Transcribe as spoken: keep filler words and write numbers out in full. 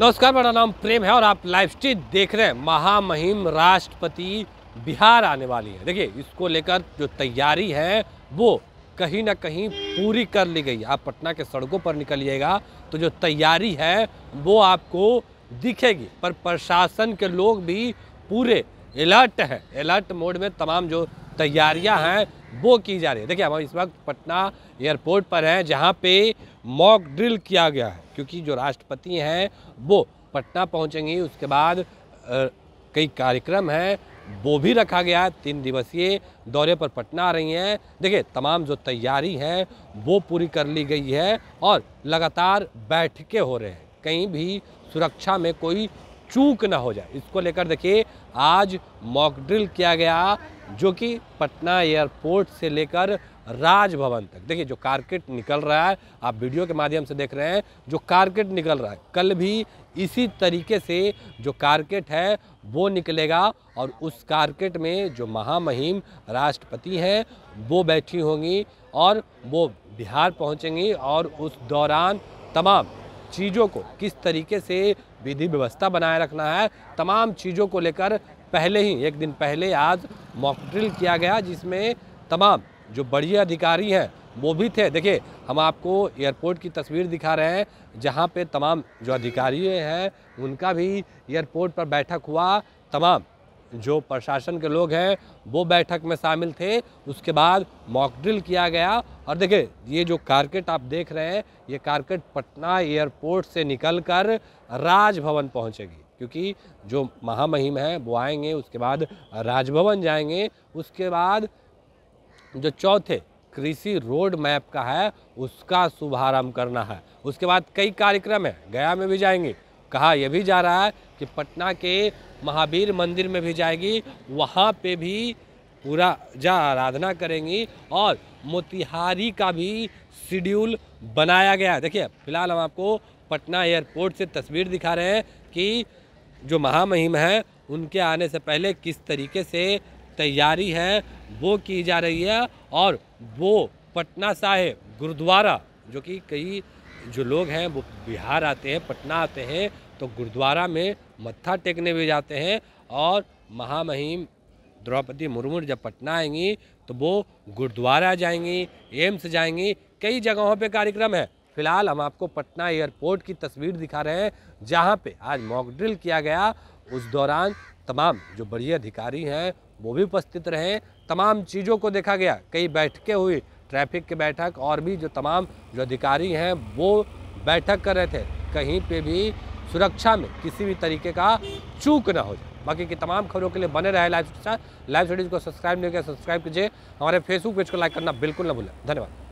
नमस्कार, मेरा नाम प्रेम है और आप लाइफस्टाइल देख रहे हैं। महामहिम राष्ट्रपति बिहार आने वाली है। देखिए, इसको लेकर जो तैयारी है वो कहीं ना कहीं पूरी कर ली गई। आप पटना के सड़कों पर निकलिएगा तो जो तैयारी है वो आपको दिखेगी, पर प्रशासन के लोग भी पूरे अलर्ट हैं। अलर्ट मोड में तमाम जो तैयारियां हैं वो की जा रही है। देखिए, हम इस वक्त पटना एयरपोर्ट पर हैं, जहां पे मॉक ड्रिल किया गया है, क्योंकि जो राष्ट्रपति हैं वो पटना पहुंचेंगी। उसके बाद कई कार्यक्रम हैं वो भी रखा गया है। तीन दिवसीय दौरे पर पटना आ रही हैं। देखिए, तमाम जो तैयारी है वो पूरी कर ली गई है और लगातार बैठकें हो रहे हैं, कहीं भी सुरक्षा में कोई चूक ना हो जाए। इसको लेकर देखिए, आज मॉक ड्रिल किया गया, जो कि पटना एयरपोर्ट से लेकर राजभवन तक। देखिए, जो कारकेट निकल रहा है, आप वीडियो के माध्यम से देख रहे हैं, जो कारकेट निकल रहा है, कल भी इसी तरीके से जो कारकेट है वो निकलेगा और उस कारकेट में जो महामहिम राष्ट्रपति हैं वो बैठी होंगी और वो बिहार पहुंचेंगी और उस दौरान तमाम चीज़ों को किस तरीके से विधि व्यवस्था बनाए रखना है, तमाम चीज़ों को लेकर पहले ही एक दिन पहले आज मॉक ड्रिल किया गया, जिसमें तमाम जो बड़े अधिकारी हैं वो भी थे। देखिए, हम आपको एयरपोर्ट की तस्वीर दिखा रहे हैं, जहां पे तमाम जो अधिकारी हैं उनका भी एयरपोर्ट पर बैठक हुआ। तमाम जो प्रशासन के लोग हैं वो बैठक में शामिल थे। उसके बाद मॉक ड्रिल किया गया और देखिए, ये जो कारकेट आप देख रहे हैं, ये कारकेट पटना एयरपोर्ट से निकलकर राजभवन पहुंचेगी, क्योंकि जो महामहिम हैं वो आएंगे, उसके बाद राजभवन जाएंगे। उसके बाद जो चौथे कृषि रोड मैप का है उसका शुभारंभ करना है। उसके बाद कई कार्यक्रम है, गया में भी जाएंगे, कहा यह भी जा रहा है कि पटना के महावीर मंदिर में भी जाएगी, वहाँ पे भी पूरा जा आराधना करेंगी और मोतिहारी का भी शेड्यूल बनाया गया है। देखिए, फिलहाल हम आपको पटना एयरपोर्ट से तस्वीर दिखा रहे हैं कि जो महामहिम हैं उनके आने से पहले किस तरीके से तैयारी है वो की जा रही है। और वो पटना साहिब गुरुद्वारा, जो कि कई जो लोग हैं वो बिहार आते हैं, पटना आते हैं, तो गुरुद्वारा में मत्था टेकने भी जाते हैं। और महामहिम द्रौपदी मुर्मू जब पटना आएंगी तो वो गुरुद्वारा जाएंगी, एम्स जाएंगी, कई जगहों पे कार्यक्रम है। फिलहाल हम आपको पटना एयरपोर्ट की तस्वीर दिखा रहे हैं, जहाँ पे आज मॉक ड्रिल किया गया। उस दौरान तमाम जो बड़े अधिकारी हैं वो भी उपस्थित रहे, तमाम चीज़ों को देखा गया, कई बैठकें हुई, ट्रैफिक की बैठक, और भी जो तमाम जो अधिकारी हैं वो बैठक कर रहे थे, कहीं पे भी सुरक्षा में किसी भी तरीके का चूक ना हो जाए। बाकी की तमाम खबरों के लिए बने रहे लाइफस्टाइल। लाइफस्टाइल को सब्सक्राइब नहीं किया, सब्सक्राइब कीजिए। हमारे फेसबुक पेज को लाइक करना बिल्कुल ना भूलें। धन्यवाद।